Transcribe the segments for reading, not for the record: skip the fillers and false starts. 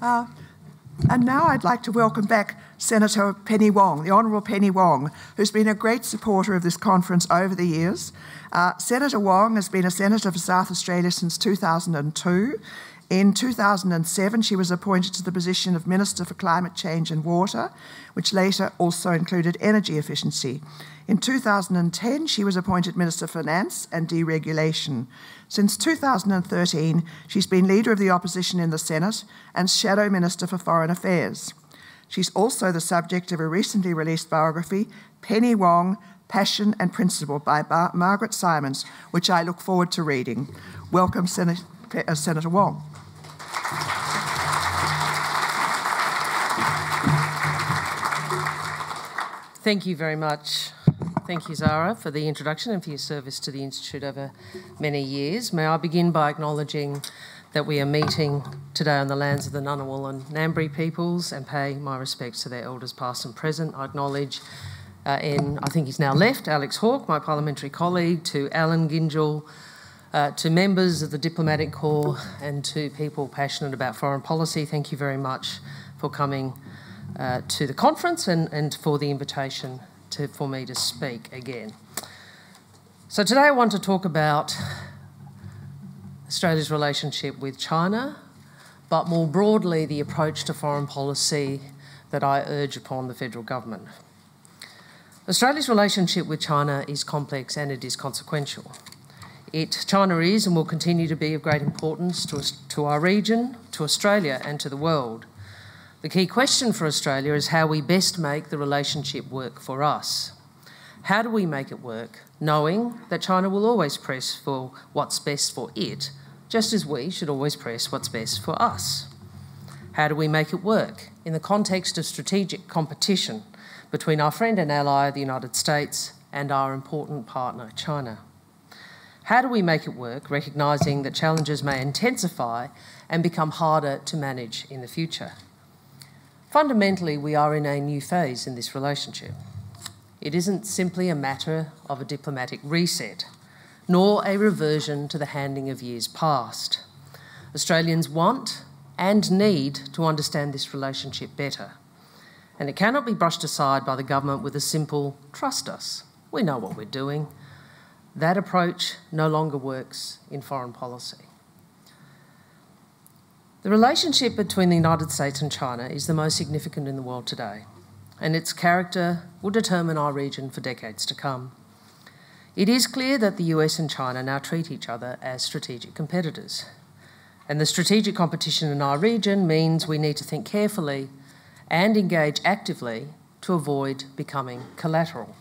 And now I'd like to welcome back Senator Penny Wong, the Honourable Penny Wong, who's been a great supporter of this conference over the years. Senator Wong has been a senator for South Australia since 2002. In 2007, she was appointed to the position of Minister for Climate Change and Water, which later also included energy efficiency. In 2010, she was appointed Minister for Finance and Deregulation. Since 2013, she's been Leader of the Opposition in the Senate and Shadow Minister for Foreign Affairs. She's also the subject of a recently released biography, Penny Wong, Passion and Principle, by Margaret Simons, which I look forward to reading. Welcome, Senator Wong. Thank you very much. Thank you, Zahra, for the introduction and for your service to the Institute over many years. May I begin by acknowledging that we are meeting today on the lands of the Ngunnawal and Ngambri peoples and pay my respects to their elders past and present. I acknowledge I think he's now left, Alex Hawke, my parliamentary colleague, to Alan Gingell, to members of the diplomatic corps and to people passionate about foreign policy. Thank you very much for coming to the conference and for the invitation for me to speak again. So today I want to talk about Australia's relationship with China, but more broadly the approach to foreign policy that I urge upon the federal government. Australia's relationship with China is complex and it is consequential. China is and will continue to be of great importance to our region, to Australia and to the world. The key question for Australia is how we best make the relationship work for us. How do we make it work, knowing that China will always press for what's best for it, just as we should always press what's best for us? How do we make it work in the context of strategic competition between our friend and ally, the United States, and our important partner, China? How do we make it work, recognising that challenges may intensify and become harder to manage in the future? Fundamentally, we are in a new phase in this relationship. It isn't simply a matter of a diplomatic reset, nor a reversion to the handing of years past. Australians want and need to understand this relationship better, and it cannot be brushed aside by the government with a simple, "Trust us, we know what we're doing." That approach no longer works in foreign policy. The relationship between the United States and China is the most significant in the world today, and its character will determine our region for decades to come. It is clear that the US and China now treat each other as strategic competitors, and the strategic competition in our region means we need to think carefully and engage actively to avoid becoming collateral.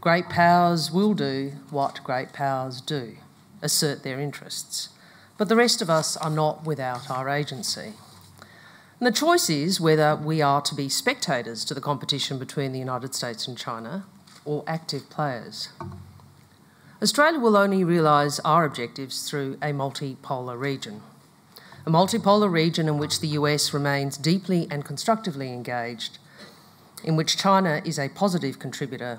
Great powers will do what great powers do, assert their interests. But the rest of us are not without our agency. And the choice is whether we are to be spectators to the competition between the United States and China or active players. Australia will only realise our objectives through a multipolar region in which the US remains deeply and constructively engaged, in which China is a positive contributor,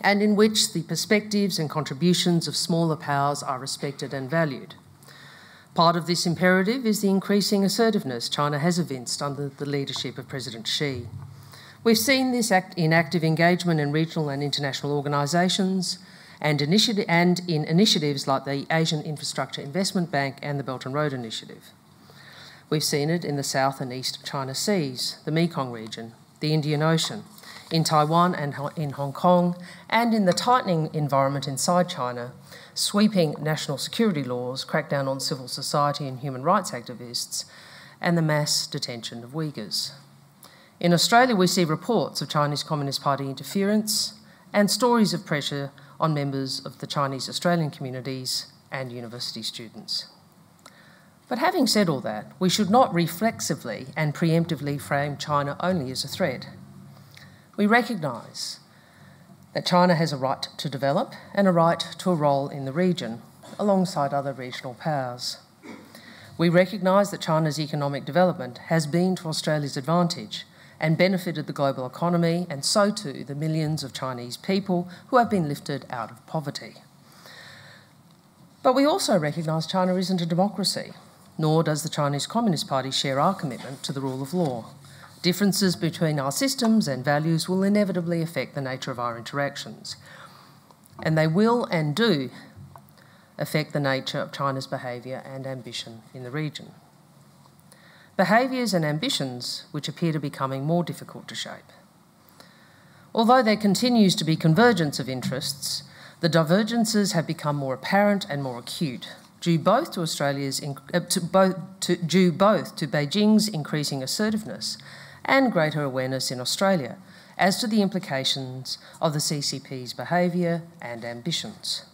and in which the perspectives and contributions of smaller powers are respected and valued. Part of this imperative is the increasing assertiveness China has evinced under the leadership of President Xi. We've seen this in active engagement in regional and international organisations and in initiatives like the Asian Infrastructure Investment Bank and the Belt and Road Initiative. We've seen it in the South and East China Seas, the Mekong region, the Indian Ocean, in Taiwan and in Hong Kong, and in the tightening environment inside China, sweeping national security laws, crackdown on civil society and human rights activists, and the mass detention of Uyghurs. In Australia, we see reports of Chinese Communist Party interference and stories of pressure on members of the Chinese Australian communities and university students. But having said all that, we should not reflexively and preemptively frame China only as a threat. We recognise that China has a right to develop and a right to a role in the region, alongside other regional powers. We recognise that China's economic development has been to Australia's advantage and benefited the global economy and so too the millions of Chinese people who have been lifted out of poverty. But we also recognise China isn't a democracy, nor does the Chinese Communist Party share our commitment to the rule of law. Differences between our systems and values will inevitably affect the nature of our interactions, and they will and do affect the nature of China's behaviour and ambition in the region. Behaviours and ambitions which appear to be becoming more difficult to shape. Although there continues to be convergence of interests, the divergences have become more apparent and more acute, due both to Beijing's increasing assertiveness and greater awareness in Australia as to the implications of the CCP's behaviour and ambitions.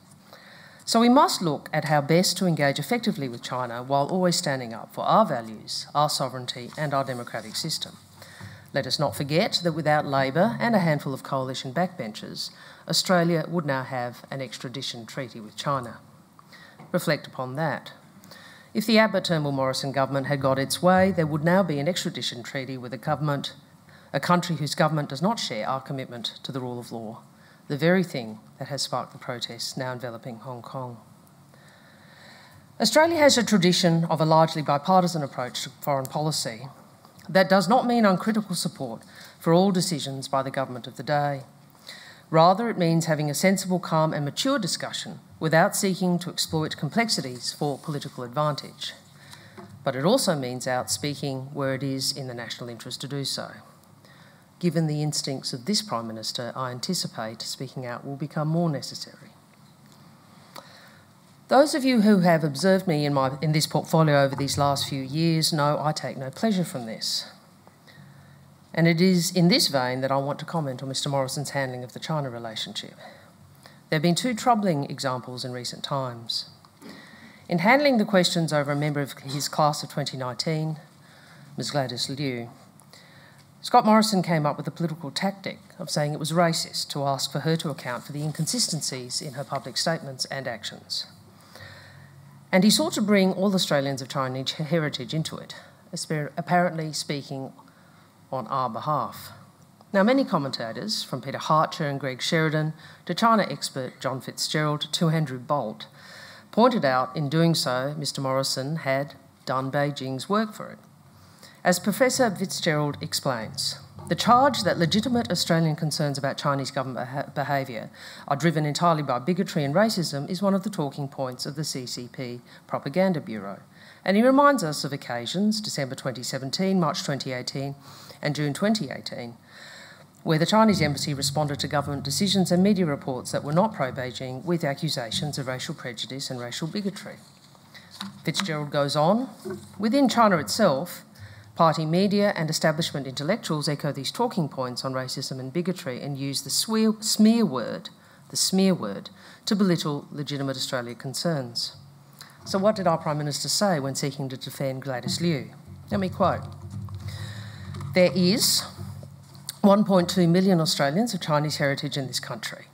So we must look at how best to engage effectively with China while always standing up for our values, our sovereignty and our democratic system. Let us not forget that without Labor and a handful of coalition backbenchers, Australia would now have an extradition treaty with China. Reflect upon that. If the Abbott Turnbull Morrison government had got its way, there would now be an extradition treaty with a country whose government does not share our commitment to the rule of law, the very thing that has sparked the protests now enveloping Hong Kong. Australia has a tradition of a largely bipartisan approach to foreign policy. That does not mean uncritical support for all decisions by the government of the day. Rather, it means having a sensible, calm and mature discussion without seeking to exploit complexities for political advantage. But it also means outspeaking where it is in the national interest to do so. Given the instincts of this Prime Minister, I anticipate speaking out will become more necessary. Those of you who have observed me in this portfolio over these last few years know I take no pleasure from this. And it is in this vein that I want to comment on Mr. Morrison's handling of the China relationship. There have been two troubling examples in recent times. In handling the questions over a member of his class of 2019, Ms. Gladys Liu, Scott Morrison came up with a political tactic of saying it was racist to ask for her to account for the inconsistencies in her public statements and actions. And he sought to bring all Australians of Chinese heritage into it, apparently speaking on our behalf. Now, many commentators, from Peter Hartcher and Greg Sheridan to China expert John Fitzgerald to Andrew Bolt, pointed out in doing so Mr. Morrison had done Beijing's work for it. As Professor Fitzgerald explains, the charge that legitimate Australian concerns about Chinese government behaviour are driven entirely by bigotry and racism is one of the talking points of the CCP Propaganda Bureau. And he reminds us of occasions, December 2017, March 2018 and June 2018, where the Chinese embassy responded to government decisions and media reports that were not pro-Beijing with accusations of racial prejudice and racial bigotry. Fitzgerald goes on, within China itself, party media and establishment intellectuals echo these talking points on racism and bigotry and use the smear word, to belittle legitimate Australia concerns. So what did our Prime Minister say when seeking to defend Gladys Liu? Let me quote. There is 1.2 million Australians of Chinese heritage in this country.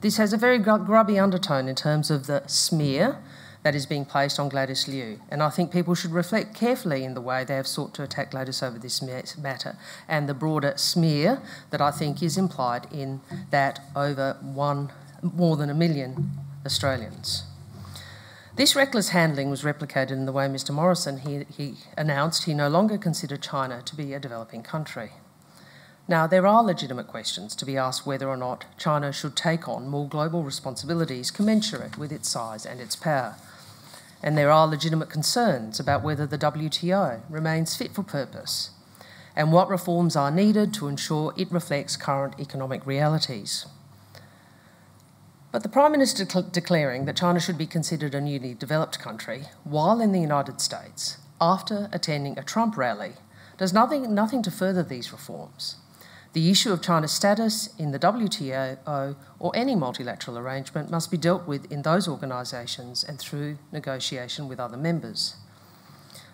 This has a very grubby undertone in terms of the smear that is being placed on Gladys Liu, and I think people should reflect carefully in the way they have sought to attack Gladys over this matter and the broader smear that I think is implied in that over more than a million Australians. This reckless handling was replicated in the way Mr. Morrison he announced he no longer considered China to be a developing country. Now, there are legitimate questions to be asked whether or not China should take on more global responsibilities commensurate with its size and its power. And there are legitimate concerns about whether the WTO remains fit for purpose and what reforms are needed to ensure it reflects current economic realities. But the Prime Minister declaring that China should be considered a newly developed country while in the United States after attending a Trump rally does nothing to further these reforms. The issue of China's status in the WTO or any multilateral arrangement must be dealt with in those organisations and through negotiation with other members.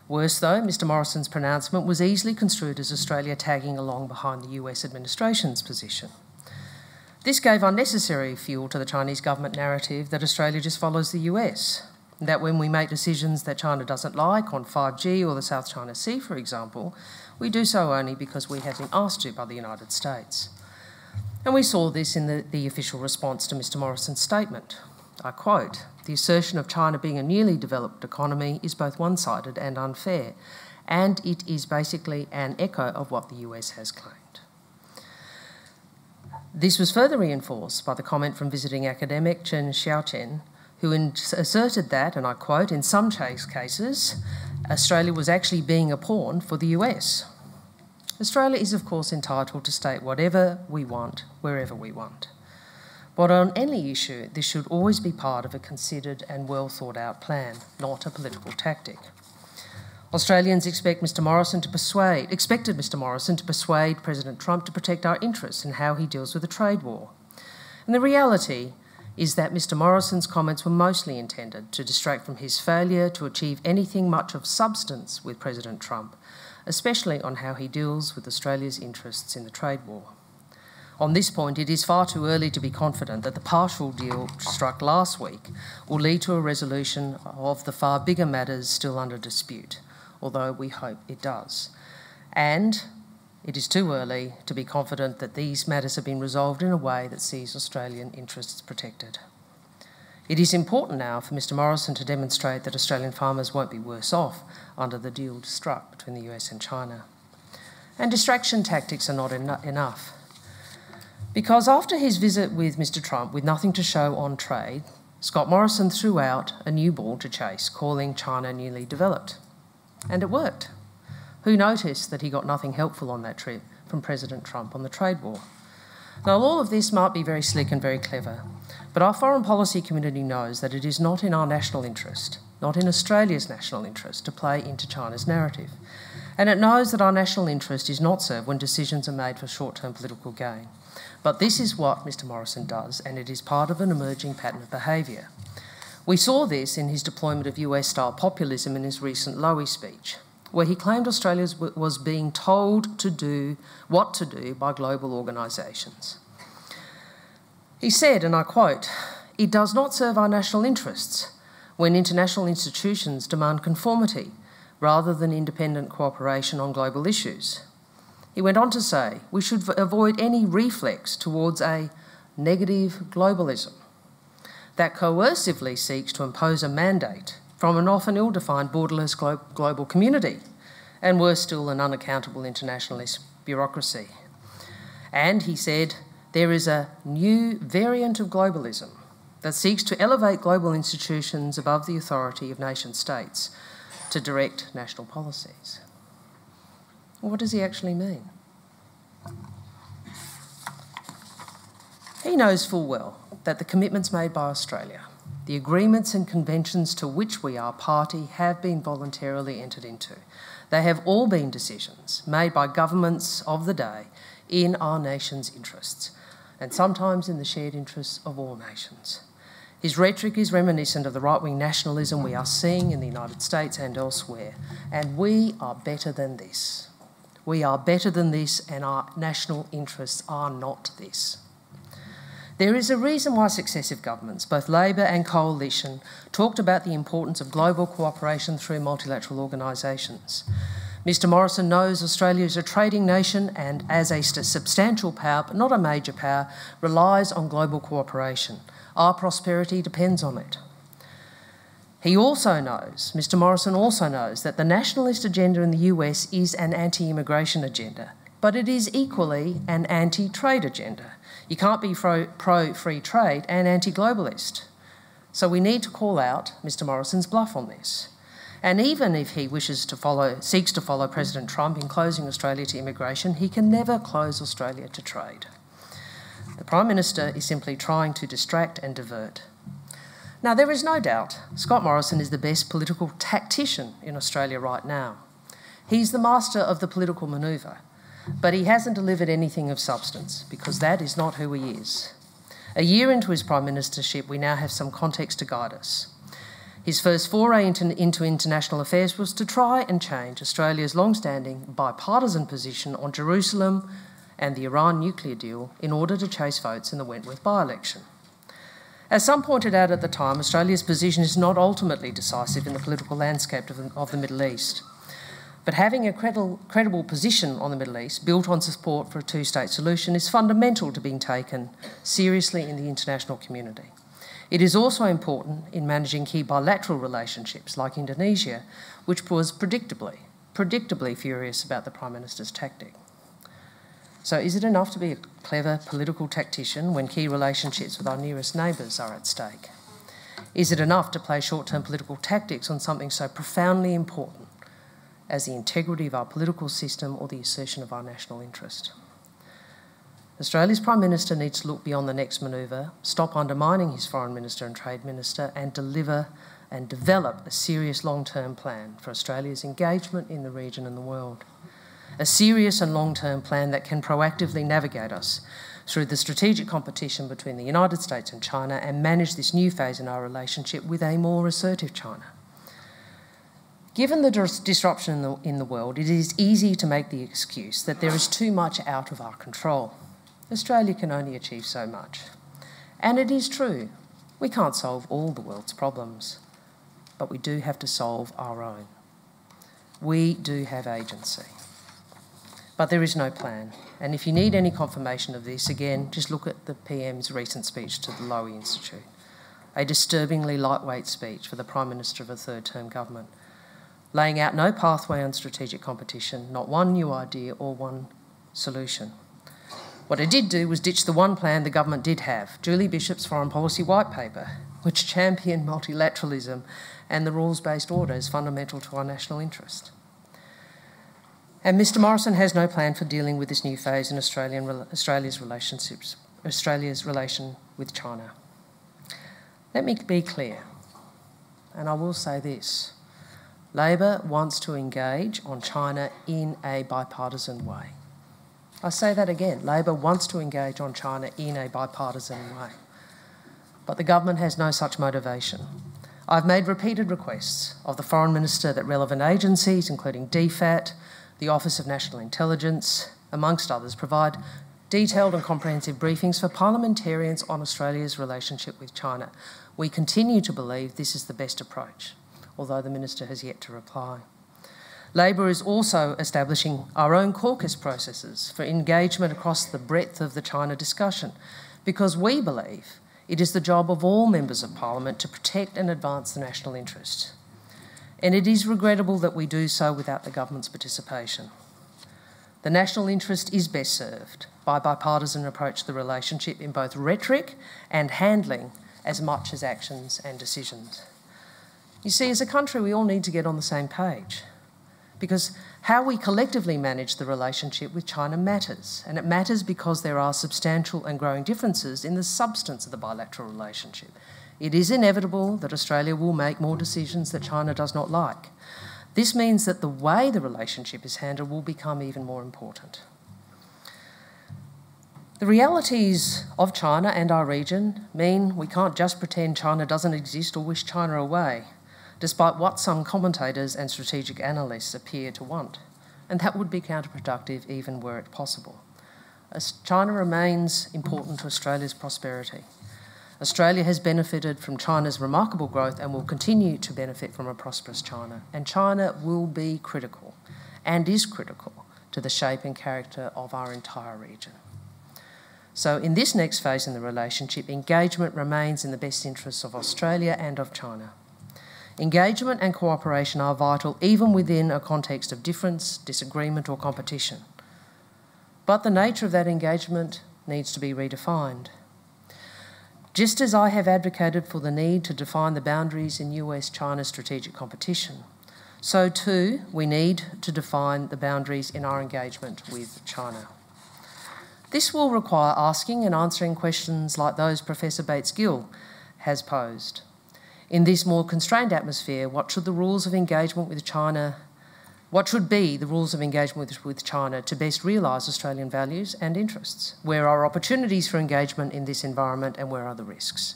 Worse though, Mr. Morrison's pronouncement was easily construed as Australia tagging along behind the US administration's position. This gave unnecessary fuel to the Chinese government narrative that Australia just follows the US, that when we make decisions that China doesn't like on 5G or the South China Sea, for example, we do so only because we have been asked to by the United States. And we saw this in the official response to Mr. Morrison's statement. I quote, "The assertion of China being a newly developed economy is both one-sided and unfair, and it is basically an echo of what the US has claimed." This was further reinforced by the comment from visiting academic Chen Xiaochen, who asserted that, and I quote, "in some cases, Australia was actually being a pawn for the US." Australia is, of course, entitled to state whatever we want, wherever we want. But on any issue, this should always be part of a considered and well-thought-out plan, not a political tactic. Australians expected Mr Morrison to persuade President Trump to protect our interests in how he deals with a trade war. And the reality is that Mr Morrison's comments were mostly intended to distract from his failure to achieve anything much of substance with President Trump, especially on how he deals with Australia's interests in the trade war. On this point, it is far too early to be confident that the partial deal struck last week will lead to a resolution of the far bigger matters still under dispute, although we hope it does. And it is too early to be confident that these matters have been resolved in a way that sees Australian interests protected. It is important now for Mr Morrison to demonstrate that Australian farmers won't be worse off under the deal struck between the US and China. And distraction tactics are not enough. Because after his visit with Mr Trump, with nothing to show on trade, Scott Morrison threw out a new ball to chase, calling China newly developed. And it worked. Who noticed that he got nothing helpful on that trip from President Trump on the trade war? Now, all of this might be very slick and very clever, but our foreign policy community knows that it is not in our national interest, not in Australia's national interest, to play into China's narrative. And it knows that our national interest is not served when decisions are made for short-term political gain. But this is what Mr Morrison does, and it is part of an emerging pattern of behaviour. We saw this in his deployment of US-style populism in his recent Lowy speech, where he claimed Australia was being told to do what to do by global organisations. He said, and I quote, "It does not serve our national interests when international institutions demand conformity rather than independent cooperation on global issues." He went on to say, "We should avoid any reflex towards a negative globalism that coercively seeks to impose a mandate from an often ill-defined borderless global community, and worse still, an unaccountable internationalist bureaucracy." And he said, "There is a new variant of globalism that seeks to elevate global institutions above the authority of nation states to direct national policies." What does he actually mean? He knows full well that the commitments made by Australia, the agreements and conventions to which we are party, have been voluntarily entered into. They have all been decisions made by governments of the day in our nation's interests, and sometimes in the shared interests of all nations. His rhetoric is reminiscent of the right-wing nationalism we are seeing in the United States and elsewhere, and we are better than this. We are better than this, and our national interests are not this. There is a reason why successive governments, both Labor and coalition, talked about the importance of global cooperation through multilateral organisations. Mr Morrison knows Australia is a trading nation and, as a substantial power, but not a major power, relies on global cooperation. Our prosperity depends on it. Mr Morrison also knows that the nationalist agenda in the US is an anti-immigration agenda, but it is equally an anti-trade agenda. You can't be pro-free trade and anti-globalist. So we need to call out Mr Morrison's bluff on this. And even if he seeks to follow President Trump in closing Australia to immigration, he can never close Australia to trade. The Prime Minister is simply trying to distract and divert. Now, there is no doubt Scott Morrison is the best political tactician in Australia right now. He's the master of the political manoeuvre. But he hasn't delivered anything of substance, because that is not who he is. A year into his prime ministership, we now have some context to guide us. His first foray into international affairs was to try and change Australia's long-standing bipartisan position on Jerusalem and the Iran nuclear deal in order to chase votes in the Wentworth by-election. As some pointed out at the time, Australia's position is not ultimately decisive in the political landscape of the Middle East. But having a credible position on the Middle East, built on support for a two-state solution, is fundamental to being taken seriously in the international community. It is also important in managing key bilateral relationships like Indonesia, which was predictably furious about the Prime Minister's tactic. So is it enough to be a clever political tactician when key relationships with our nearest neighbours are at stake? Is it enough to play short-term political tactics on something so profoundly important as the integrity of our political system or the assertion of our national interest? Australia's Prime Minister needs to look beyond the next manoeuvre, stop undermining his Foreign Minister and Trade Minister, and deliver and develop a serious long-term plan for Australia's engagement in the region and the world. A serious and long-term plan that can proactively navigate us through the strategic competition between the United States and China and manage this new phase in our relationship with a more assertive China. Given the disruption in the world, it is easy to make the excuse that there is too much out of our control. Australia can only achieve so much. And it is true, we can't solve all the world's problems, but we do have to solve our own. We do have agency. But there is no plan. And if you need any confirmation of this, again, just look at the PM's recent speech to the Lowy Institute, a disturbingly lightweight speech for the Prime Minister of a third-term government, laying out no pathway on strategic competition, not one new idea or one solution. What it did do was ditch the one plan the government did have, Julie Bishop's Foreign Policy White Paper, which championed multilateralism and the rules-based order as fundamental to our national interest. And Mr Morrison has no plan for dealing with this new phase in Australia's relation with China. Let me be clear, and I will say this. Labor wants to engage on China in a bipartisan way. I say that again, Labor wants to engage on China in a bipartisan way. But the government has no such motivation. I've made repeated requests of the Foreign Minister that relevant agencies, including DFAT, the Office of National Intelligence, amongst others, provide detailed and comprehensive briefings for parliamentarians on Australia's relationship with China. We continue to believe this is the best approach, although the Minister has yet to reply. Labor is also establishing our own caucus processes for engagement across the breadth of the China discussion, because we believe it is the job of all members of Parliament to protect and advance the national interest. And it is regrettable that we do so without the government's participation. The national interest is best served by a bipartisan approach to the relationship in both rhetoric and handling as much as actions and decisions. You see, as a country, we all need to get on the same page, because how we collectively manage the relationship with China matters, and it matters because there are substantial and growing differences in the substance of the bilateral relationship. It is inevitable that Australia will make more decisions that China does not like. This means that the way the relationship is handled will become even more important. The realities of China and our region mean we can't just pretend China doesn't exist or wish China away, despite what some commentators and strategic analysts appear to want. And that would be counterproductive even were it possible. As China remains important to Australia's prosperity. Australia has benefited from China's remarkable growth and will continue to benefit from a prosperous China. And China will be critical, and is critical, to the shape and character of our entire region. So in this next phase in the relationship, engagement remains in the best interests of Australia and of China. Engagement and cooperation are vital even within a context of difference, disagreement or competition. But the nature of that engagement needs to be redefined. Just as I have advocated for the need to define the boundaries in US-China strategic competition, so too we need to define the boundaries in our engagement with China. This will require asking and answering questions like those Professor Bates Gill has posed. In this more constrained atmosphere, what should be the rules of engagement with China to best realise Australian values and interests? Where are opportunities for engagement in this environment and where are the risks?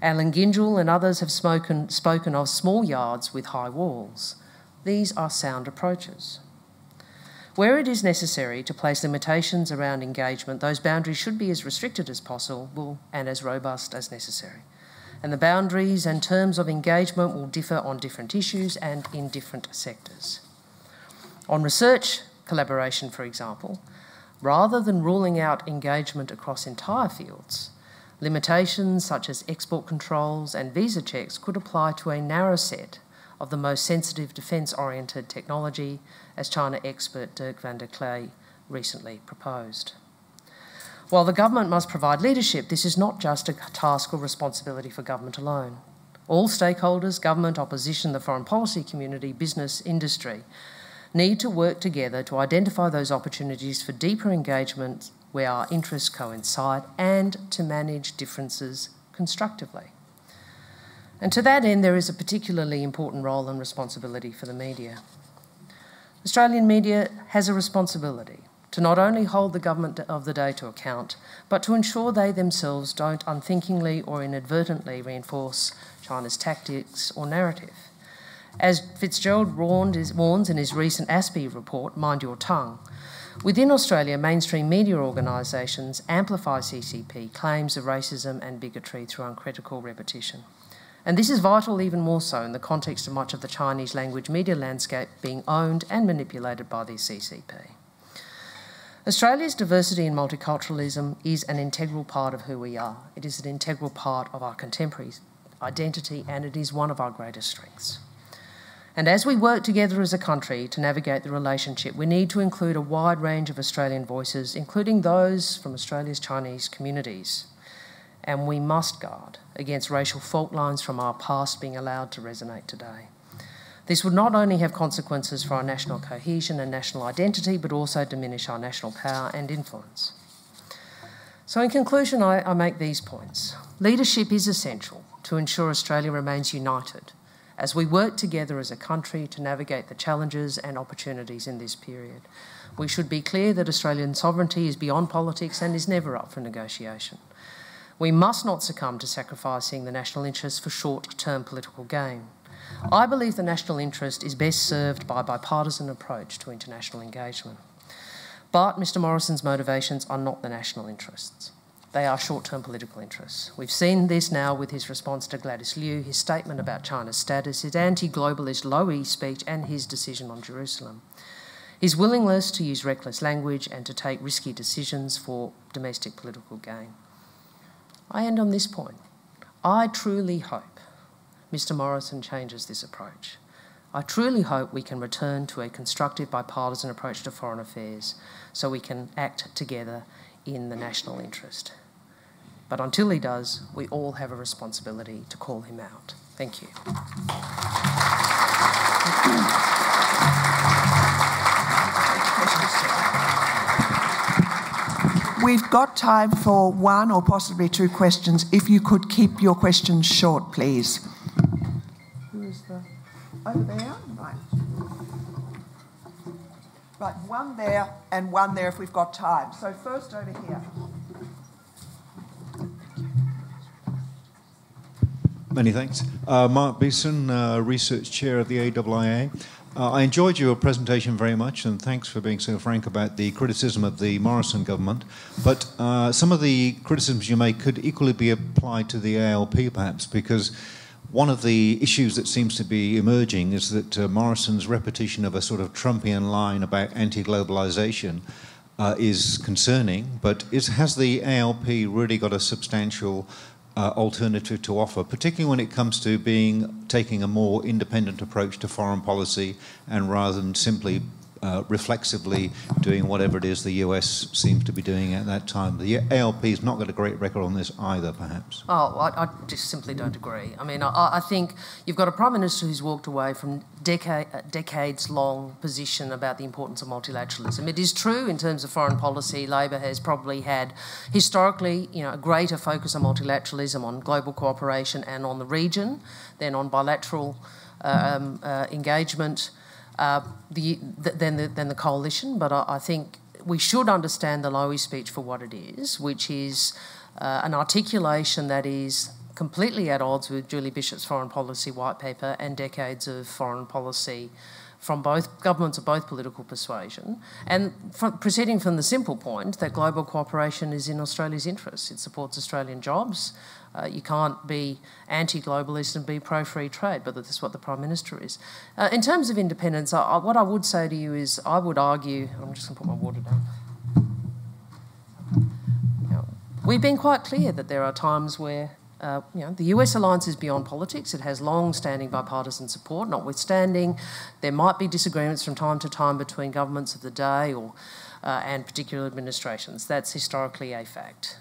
Alan Gingell and others have spoken of small yards with high walls. These are sound approaches. Where it is necessary to place limitations around engagement, those boundaries should be as restricted as possible and as robust as necessary. And the boundaries and terms of engagement will differ on different issues and in different sectors. On research collaboration, for example, rather than ruling out engagement across entire fields, Limitations such as export controls and visa checks could apply to a narrow set of the most sensitive defence-oriented technology, as China expert Dirk van der Klee recently proposed. While the government must provide leadership, this is not just a task or responsibility for government alone. All stakeholders, government, opposition, the foreign policy community, business, industry, need to work together to identify those opportunities for deeper engagement where our interests coincide and to manage differences constructively. And to that end, there is a particularly important role and responsibility for the media. Australian media has a responsibility to not only hold the government of the day to account, but to ensure they themselves don't unthinkingly or inadvertently reinforce China's tactics or narrative. As Fitzgerald warns in his recent ASPE report, Mind Your Tongue, within Australia, mainstream media organisations amplify CCP claims of racism and bigotry through uncritical repetition. And this is vital even more so in the context of much of the Chinese language media landscape being owned and manipulated by the CCP. Australia's diversity and multiculturalism is an integral part of who we are. It is an integral part of our contemporary identity, and it is one of our greatest strengths. And as we work together as a country to navigate the relationship, we need to include a wide range of Australian voices, including those from Australia's Chinese communities. And we must guard against racial fault lines from our past being allowed to resonate today. This would not only have consequences for our national cohesion and national identity, but also diminish our national power and influence. So in conclusion, I make these points. Leadership is essential to ensure Australia remains united as we work together as a country to navigate the challenges and opportunities in this period. We should be clear that Australian sovereignty is beyond politics and is never up for negotiation. We must not succumb to sacrificing the national interest for short-term political gain. I believe the national interest is best served by a bipartisan approach to international engagement. But Mr Morrison's motivations are not the national interests. They are short-term political interests. We've seen this now with his response to Gladys Liu, his statement about China's status, his anti-globalist Lowy speech and his decision on Jerusalem. His willingness to use reckless language and to take risky decisions for domestic political gain. I end on this point. I truly hope Mr Morrison changes this approach. I truly hope we can return to a constructive bipartisan approach to foreign affairs so we can act together in the national interest. But until he does, we all have a responsibility to call him out. Thank you. We've got time for one or possibly two questions. If you could keep your questions short, please. Who is the... Over there? Right. Right, one there and one there if we've got time. So first over here. Many thanks. Mark Beeson, Research Chair of the AIIA. I enjoyed your presentation very much, and thanks for being so frank about the criticism of the Morrison government. But some of the criticisms you make could equally be applied to the ALP, perhaps, because one of the issues that seems to be emerging is that Morrison's repetition of a sort of Trumpian line about anti-globalisation is concerning, but has the ALP really got a substantial alternative to offer, particularly when it comes to taking a more independent approach to foreign policy, and rather than simply reflexively doing whatever it is the US seems to be doing at that time? The ALP's not got a great record on this either, perhaps. Oh, I just simply don't agree. I mean, I think you've got a Prime Minister who's walked away from decades-long position about the importance of multilateralism. It is true in terms of foreign policy, Labor has probably had historically, you know, a greater focus on multilateralism, on global cooperation and on the region than on bilateral engagement than the coalition. But I think we should understand the Lowy speech for what it is, which is an articulation that is completely at odds with Julie Bishop's foreign policy white paper and decades of foreign policy from both governments of both political persuasion, and proceeding from the simple point that global cooperation is in Australia's interests. It supports Australian jobs. You can't be anti-globalist and be pro-free trade, but that's what the Prime Minister is. In terms of independence, what I would say to you is I would argue... I'm just going to put my water down. we've been quite clear that there are times where the US alliance is beyond politics. It has long-standing bipartisan support, notwithstanding there might be disagreements from time to time between governments of the day or and particular administrations. That's historically a fact.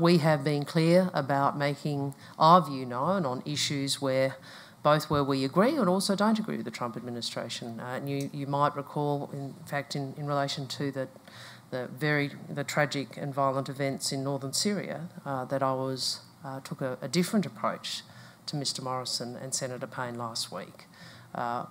We have been clear about making our view known on issues where both where we agree and also don't agree with the Trump administration. And you might recall, in fact, in relation to the tragic and violent events in northern Syria, that I was took a different approach to Mr. Morrison and Senator Payne last week,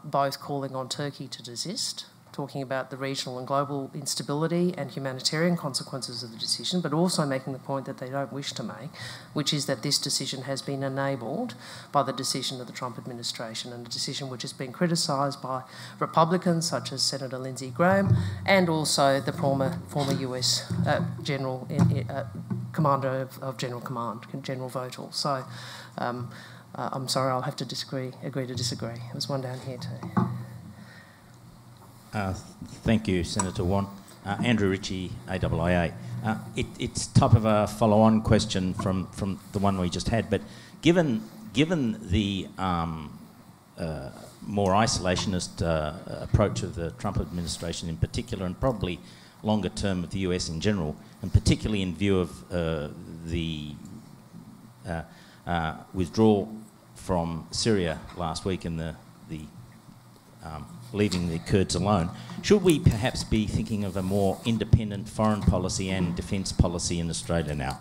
both calling on Turkey to desist, talking about the regional and global instability and humanitarian consequences of the decision, but also making the point that they don't wish to make, which is that this decision has been enabled by the decision of the Trump administration, and a decision which has been criticised by Republicans such as Senator Lindsey Graham and also the former US General Commander of General Command, General Votel. So I'm sorry, I'll have to agree to disagree. There's one down here too. Thank you, Senator Watt. Andrew Ritchie, AIIA. It's type of a follow-on question from the one we just had, but given the more isolationist approach of the Trump administration in particular, and probably longer term of the US in general, and particularly in view of the withdrawal from Syria last week and the leaving the Kurds alone, should we perhaps be thinking of a more independent foreign policy and defence policy in Australia now?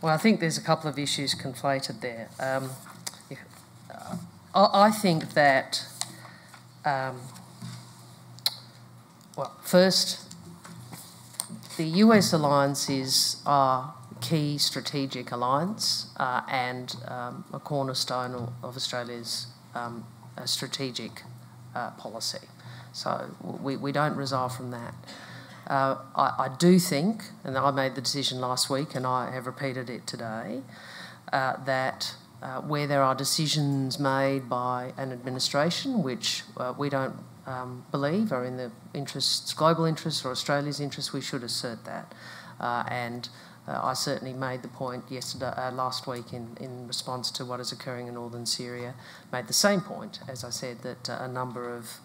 Well, I think there's a couple of issues conflated there. I think that, well, first, the US alliance is our key strategic alliance and a cornerstone of Australia's a strategic policy. So we don't resile from that. I do think, and I made the decision last week and I have repeated it today, that where there are decisions made by an administration which we don't believe are in the interests, global interests or Australia's interests, we should assert that. I certainly made the point last week in response to what is occurring in northern Syria, made the same point, as I said, that a number of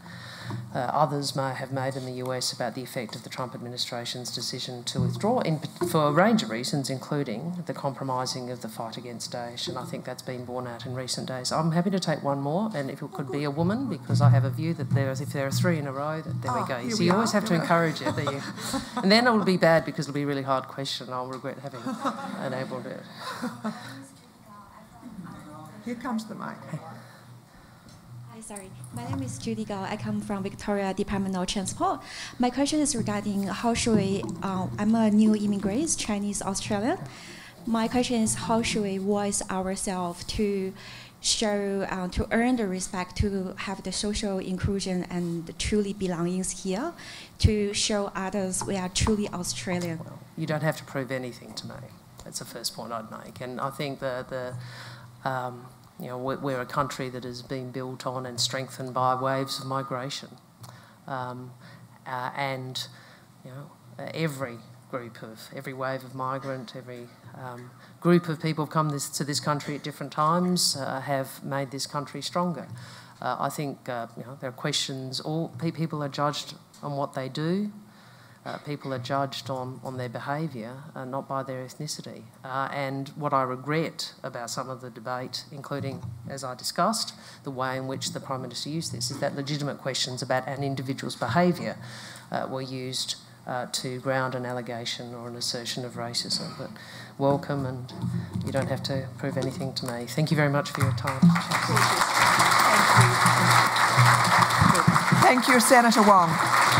others may have made in the US about the effect of the Trump administration's decision to withdraw for a range of reasons, including the compromising of the fight against Daesh, and I think that's been borne out in recent days. I'm happy to take one more, and if it could be a woman, because I have a view that if there are three in a row, that there we go. So you always have to encourage it. There you. And then it will be bad because it will be a really hard question. I'll regret having enabled it. Here comes the mic. Hi, sorry. My name is Judy Gao. I come from Victoria Department of Transport. My question is regarding how should we, I'm a new immigrant, Chinese Australian. My question is how should we voice ourselves to show, to earn the respect, to have the social inclusion and truly belongings here, to show others we are truly Australian. Well, you don't have to prove anything to me. That's the first point I'd make. And I think we're a country that has been built on and strengthened by waves of migration. And you know, every wave of migrant, every group of people who've come to this country at different times have made this country stronger. I think there are questions. All people are judged on what they do. People are judged on their behaviour, not by their ethnicity. And what I regret about some of the debate, including, as I discussed, the way in which the Prime Minister used this, is that legitimate questions about an individual's behaviour were used to ground an allegation or an assertion of racism. But welcome, and you don't have to prove anything to me. Thank you very much for your time. Thank you, Senator Wong.